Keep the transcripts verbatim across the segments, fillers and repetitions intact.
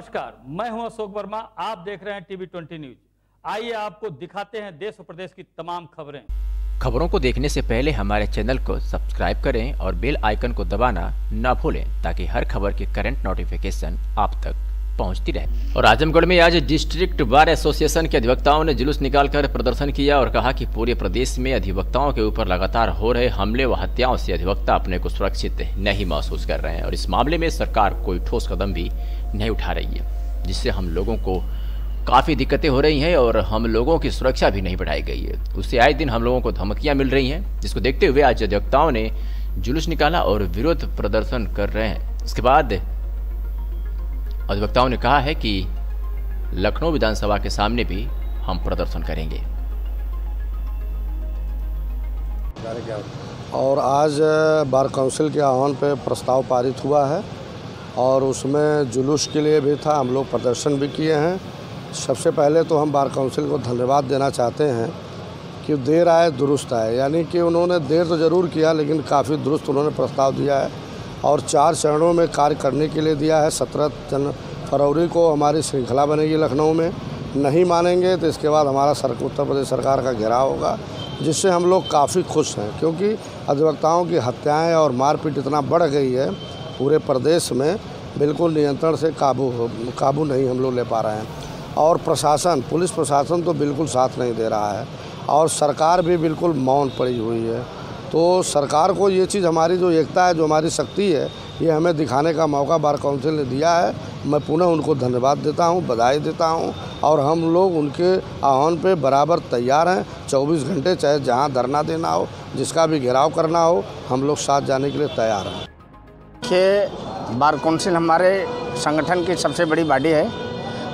नमस्कार, मैं हूं अशोक वर्मा। आप देख रहे हैं टीवी बीस न्यूज़। आइए आपको दिखाते हैं देश और प्रदेश की तमाम खबरें। खबरों को देखने से पहले हमारे चैनल को सब्सक्राइब करें और बेल आइकन को दबाना ना भूलें ताकि हर खबर की करंट नोटिफिकेशन आप तक पहुंचती रहे। और आजमगढ़ में आज डिस्ट्रिक्ट बार एसोसिएशन के अधिवक्ताओं ने जुलूस निकालकर प्रदर्शन किया और कहा कि पूरे प्रदेश में अधिवक्ताओं के ऊपर लगातार हो रहे हमले व हत्याओं से अधिवक्ता अपने को सुरक्षित नहीं महसूस कर रहे हैं और इस मामले में सरकार कोई ठोस कदम भी नहीं उठा रही है, जिससे हम लोगों को काफ़ी दिक्कतें हो रही हैं और हम लोगों की सुरक्षा भी नहीं बढ़ाई गई है। उससे आए दिन हम लोगों को धमकियाँ मिल रही हैं, जिसको देखते हुए आज अधिवक्ताओं ने जुलूस निकाला और विरोध प्रदर्शन कर रहे हैं। इसके बाद अधिवक्ताओं ने कहा है कि लखनऊ विधानसभा के सामने भी हम प्रदर्शन करेंगे। और आज बार काउंसिल के आह्वान पर प्रस्ताव पारित हुआ है और उसमें जुलूस के लिए भी था, हम लोग प्रदर्शन भी किए हैं। सबसे पहले तो हम बार काउंसिल को धन्यवाद देना चाहते हैं कि देर आए दुरुस्त आए, यानी कि उन्होंने देर तो ज़रूर किया लेकिन काफ़ी दुरुस्त उन्होंने प्रस्ताव दिया है और चार चरणों में कार्य करने के लिए दिया है। सत्रह जन फरवरी को हमारी श्रृंखला बनेगी लखनऊ में, नहीं मानेंगे तो इसके बाद हमारा सर उत्तर प्रदेश सरकार का घेराव होगा, जिससे हम लोग काफ़ी खुश हैं क्योंकि अधिवक्ताओं की हत्याएं और मारपीट इतना बढ़ गई है पूरे प्रदेश में, बिल्कुल नियंत्रण से काबू काबू नहीं हम लोग ले पा रहे हैं। और प्रशासन, पुलिस प्रशासन तो बिल्कुल साथ नहीं दे रहा है और सरकार भी बिल्कुल मौन पड़ी हुई है। तो सरकार को ये चीज़, हमारी जो एकता है, जो हमारी शक्ति है, ये हमें दिखाने का मौका बार काउंसिल ने दिया है। मैं पुनः उनको धन्यवाद देता हूँ, बधाई देता हूँ और हम लोग उनके आह्वान पे बराबर तैयार हैं। चौबीस घंटे चाहे जहाँ धरना देना हो, जिसका भी घेराव करना हो, हम लोग साथ जाने के लिए तैयार हैं। देखिए, बार काउंसिल हमारे संगठन की सबसे बड़ी बॉडी है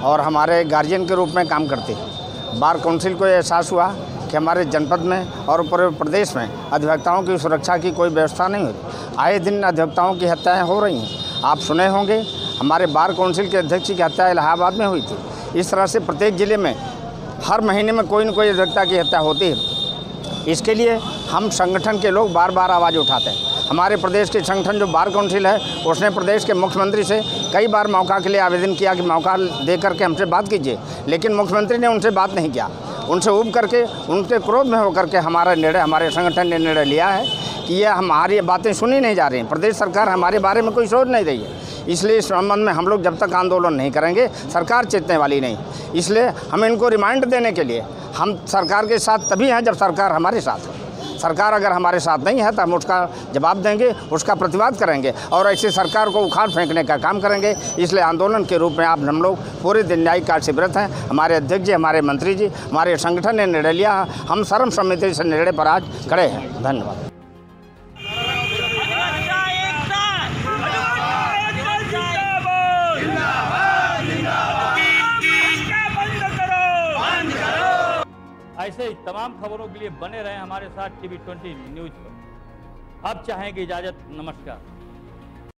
और हमारे गार्जियन के रूप में काम करती है। बार काउंसिल को एहसास हुआ कि हमारे जनपद में और पूरे प्रदेश में अधिवक्ताओं की सुरक्षा की कोई व्यवस्था नहीं होती। आए दिन अधिवक्ताओं की हत्याएं हो रही हैं, आप सुने होंगे हमारे बार काउंसिल के अध्यक्ष की हत्या इलाहाबाद में हुई थी। इस तरह से प्रत्येक ज़िले में हर महीने में कोई न कोई अधिवक्ता की हत्या होती है। इसके लिए हम संगठन के लोग बार बार आवाज़ उठाते हैं। हमारे प्रदेश के संगठन जो बार काउंसिल है, उसने प्रदेश के मुख्यमंत्री से कई बार मौका के लिए आवेदन किया कि मौका दे करके हमसे बात कीजिए, लेकिन मुख्यमंत्री ने उनसे बात नहीं किया। उनसे उब करके, उनके क्रोध में होकर के हमारा निर्णय, हमारे संगठन ने निर्णय लिया है कि ये हमारी बातें सुनी नहीं जा रही हैं। प्रदेश सरकार हमारे बारे में कोई सोच नहीं रही है, इसलिए इस संबंध में हम लोग जब तक आंदोलन नहीं करेंगे, सरकार चेतने वाली नहीं। इसलिए हम इनको रिमाइंड देने के लिए हम सरकार के साथ तभी हैं जब सरकार हमारे साथ है। सरकार अगर हमारे साथ नहीं है तो हम उसका जवाब देंगे, उसका प्रतिवाद करेंगे और ऐसे सरकार को उखाड़ फेंकने का काम करेंगे। इसलिए आंदोलन के रूप में आप हम लोग पूरे दिन न्याय कार्य से व्रत हैं। हमारे अध्यक्ष जी, हमारे मंत्री जी, हमारे संगठन ने निर्णय लिया, हम सर्वसम्मति से निर्णय पर आज खड़े हैं। धन्यवाद। ऐसे ही तमाम खबरों के लिए बने रहें हमारे साथ टीवी बीस न्यूज़ पर। अब चाहेंगे इजाज़त। नमस्कार।